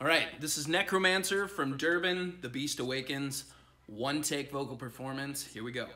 All right, this is Necromancer from Durban, The Beast Awakens, one take vocal performance. Here we go.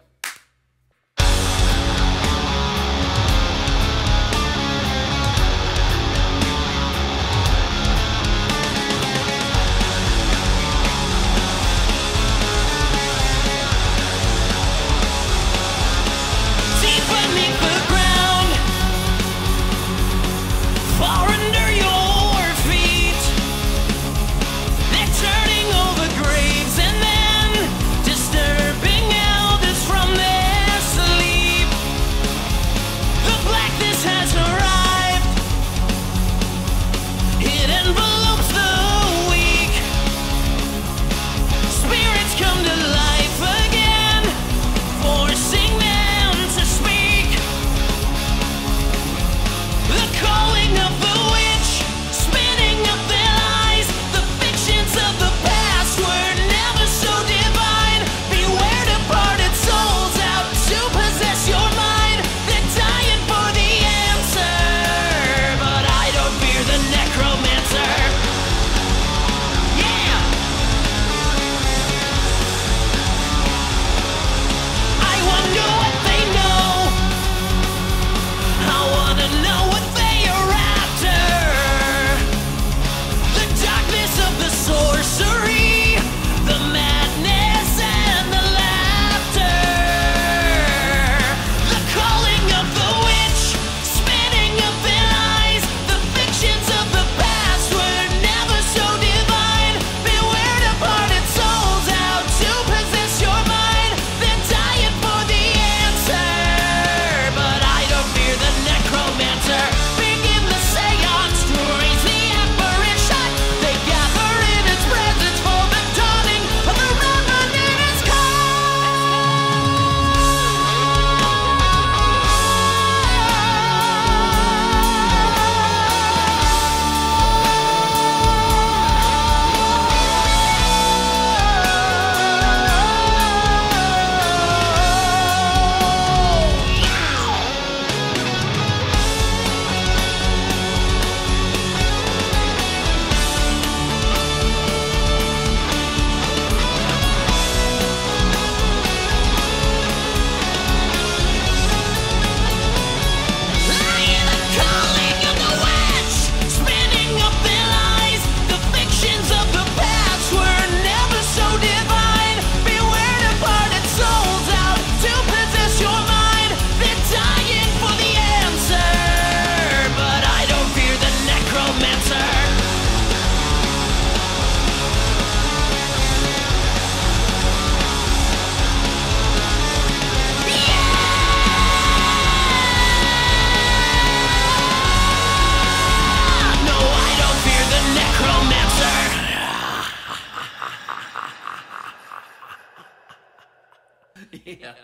Yeah,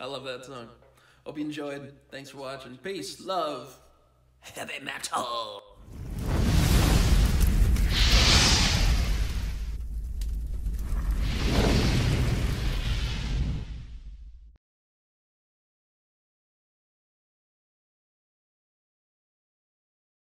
I love that song. Hope you enjoyed. Thanks for watching. Peace, love, heavy metal.